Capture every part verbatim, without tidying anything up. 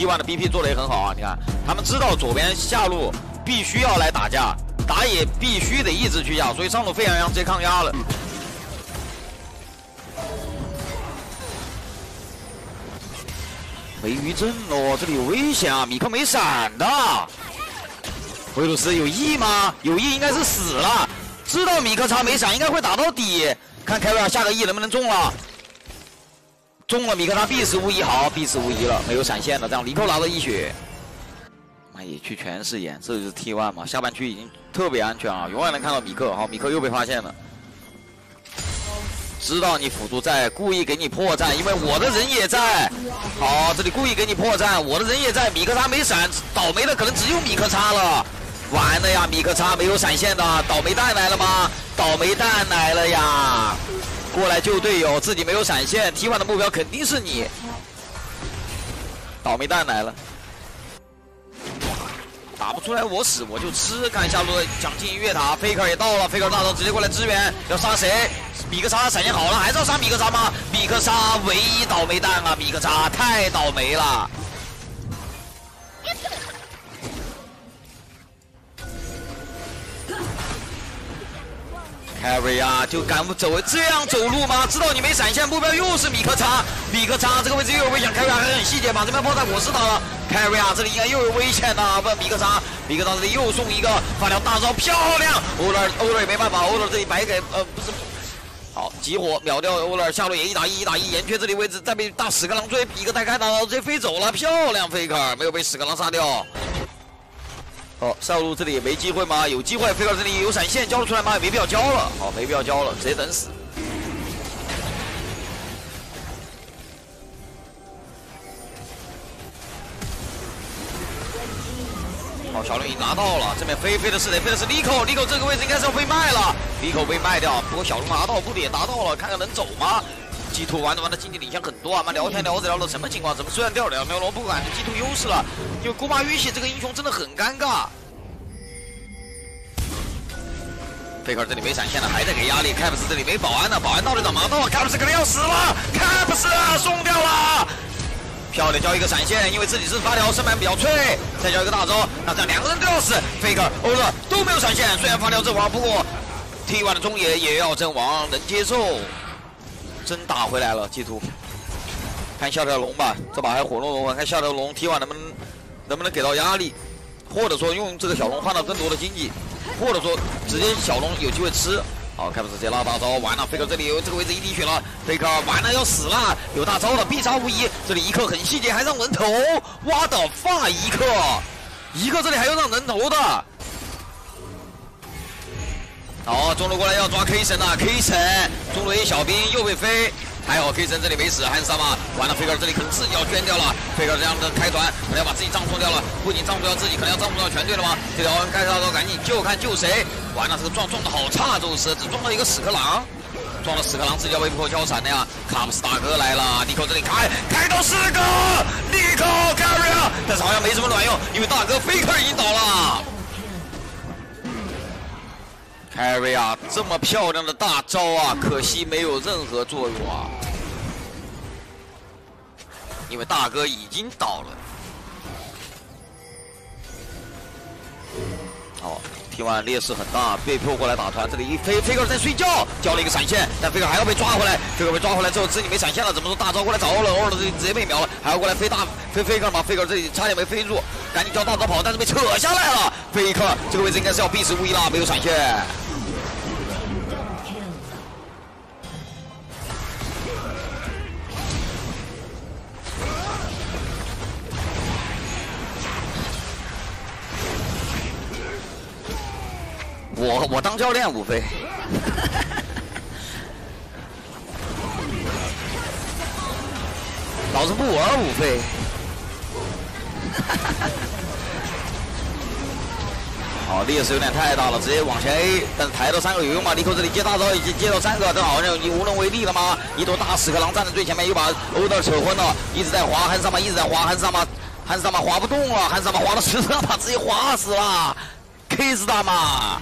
T 一 的 B P 做的也很好啊，你看他们知道左边下路必须要来打架，打野必须得一直去压，所以上路沸羊羊直接抗压了。没余震喽，这里有危险啊！米克没闪的，维鲁斯有 E 吗？有 E 应该是死了，知道米克差没闪，应该会打到底。看凯瑞尔下个 E 能不能中了。 中了米克他必死无疑，好，必死无疑了，没有闪现的，这样林扣拿到一血，妈野区全是眼，这就是 T 一 嘛，下半区已经特别安全啊，永远能看到米克，好，米克又被发现了，知道你辅助在，故意给你破绽，因为我的人也在，好，这里故意给你破绽，我的人也在，米克他没闪，倒霉的可能只有米克差了，完了呀，米克差没有闪现的，倒霉蛋来了吗？倒霉蛋来了呀！ 过来救队友，自己没有闪现 ，T 一 的目标肯定是你。倒霉蛋来了，打不出来我死我就吃。看下路的想进月塔 ，Faker 也到了 ，Faker 大招直接过来支援，要杀谁？米克莎闪现好了，还是要杀米克莎吗？米克莎唯一倒霉蛋啊，米克莎太倒霉了。 Carry 啊，就敢走这样走路吗？知道你没闪现，目标又是米克叉，米克叉这个位置又有危险。Carry 还很细节，把这边爆炸果实打了。Carry 啊，这里应该又有危险呐！问米克叉，米克叉这里又送一个发条大招，漂亮！欧勒，欧勒也没办法，欧勒这里白给呃不是，好集火秒掉欧勒，下路也一打一，一打一，岩缺这里位置再被大屎壳郎追，一个带开大招直接飞走了，漂亮 Faker 没有被屎壳郎杀掉。 好，上路这里也没机会吗？有机会，飞到这里有闪现，交了出来吗？也没必要交了，好，没必要交了，直接等死。好，小绿已经拿到了，这边飞飞的是谁？飞的是 Nico，Nico 这个位置应该是要被卖了 ，Nico 被卖掉，不过小绿拿到，不也拿到了，看看能走吗？ G 图玩着玩着经济领先很多啊！妈聊天聊着聊着什么情况？怎么虽然掉了两条龙，不感觉 G 图优势了？因为姑妈玉玺这个英雄真的很尴尬。Faker 这里没闪现了，还在给压力。Caps 这里没保安了，保安到底怎么弄 ？Caps 可能要死了 ，Caps 送掉了。漂亮，交一个闪现，因为自己是发条，身板比较脆，再交一个大招，那这样两个人都要死。Faker、欧勒都没有闪现，虽然发条阵亡，不过 T 一 的中野也要阵亡，能接受。 真打回来了，G 图，看下条龙吧，这把还火龙龙，看下条龙 T 一 能不能能不能给到压力，或者说用这个小龙换到更多的经济，或者说直接小龙有机会吃。好，开普直接拉大招，完了 ，Faker 这里有这个位置一滴血了 ，Faker 完了要死了，有大招的必杀无疑。这里一克很细节，还让人头，挖倒发一克，一克这里还要让人头的。 好，中路过来要抓 K 神了、啊、，K 神中路一小兵又被飞，还好 K 神这里没死，还是杀吗？完了 ，Faker 这里可能自己要捐掉了 ，Faker 这样的开团可能要把自己葬送掉了，不仅葬送掉自己，可能要葬送掉全队了吗？这条该杀招赶紧救，看救谁！完了，这个撞撞的好差，宙斯只撞到一个屎壳郎，撞到屎壳郎自己要被迫交闪的呀。卡姆斯大哥来了，尼克这里开开到四个，尼克 carry， 但是好像没什么卵用，因为大哥 Faker 已经倒了。 Carry 啊，这么漂亮的大招啊，可惜没有任何作用啊，因为大哥已经倒了。好 ，T 一 劣势很大，被迫过来打团。这里一飞 ，Faker 在睡觉，交了一个闪现，但 Faker 还要被抓回来。Faker 被抓回来之后，自己没闪现了，怎么说？大招过来找欧了，欧了这里直接被秒了，还要过来飞大飞 Faker 嘛 ？Faker 这里差点没飞入，赶紧交大招跑，但是被扯下来了。 Faker 这个位置应该是要必死无疑了，没有闪现。我我当教练，无非。老子不玩，无非。好，劣势有点太大了，直接往前 A， 但是抬到三个有用吗？尼克这里接大招已经接到三个，这好像已经无能为力了吗？一头大屎壳郎站在最前面，又把欧德扯昏了，一直在滑，汉斯萨玛一直在滑，汉斯萨玛，汉斯萨玛滑不动了，汉斯萨玛滑到十字把自己滑死了 ，K 斯大妈。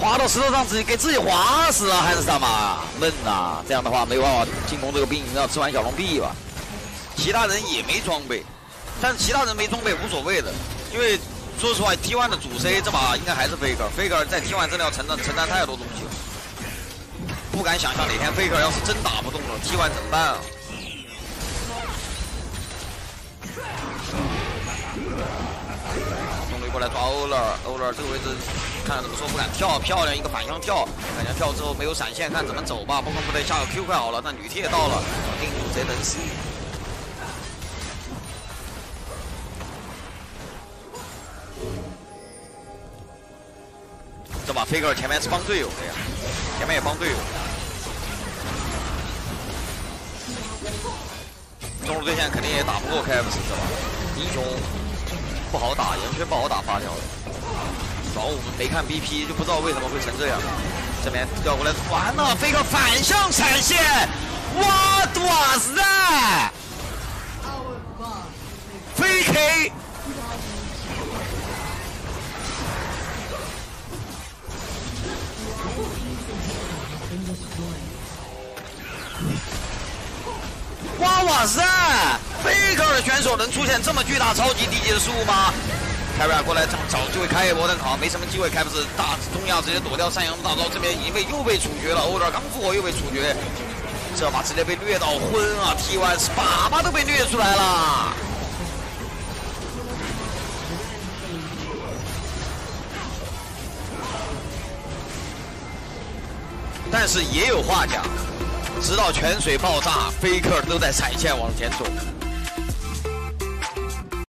滑到石头上，自己给自己滑死啊！还是大马闷呐！这样的话没办法进攻这个兵营，要吃完小龙币吧。其他人也没装备，但是其他人没装备无所谓的，因为说实话 ，T 一 的主 C 这把应该还是 Faker，Faker 在 T 一 真的要承担承担太多东西了，不敢想象哪天 Faker 要是真打不动了 ，T 一 怎么办啊？ 过来抓欧勒，欧勒这个位置看怎么说不敢跳，漂亮一个反向跳，反向跳之后没有闪现，看怎么走吧。包括部队下个 Q 快好了，那女 T 也到了，定住贼能死。这把 Faker 前面是帮队友的呀，前面也帮队友。中路对线肯定也打不过 K F 是吧？英雄。 不好打，完全不好打发条的。主要我们没看 B P 就不知道为什么会成这样。这边调过来，完了 ，Faker 反向闪现 ，What was that？ 飞 K， 哇哇塞！ Faker 的选手能出现这么巨大超级低级的失误吗？凯瑞尔过来找找机会开一波，但好像没什么机会开，不是大中亚直接躲掉善阳的大招，这边已经被又被处决了，欧尔刚复活又被处决，这把直接被虐到昏啊 ！T 一 是粑粑都被虐出来了。但是也有话讲，直到泉水爆炸 ，Faker 都在闪现往前走。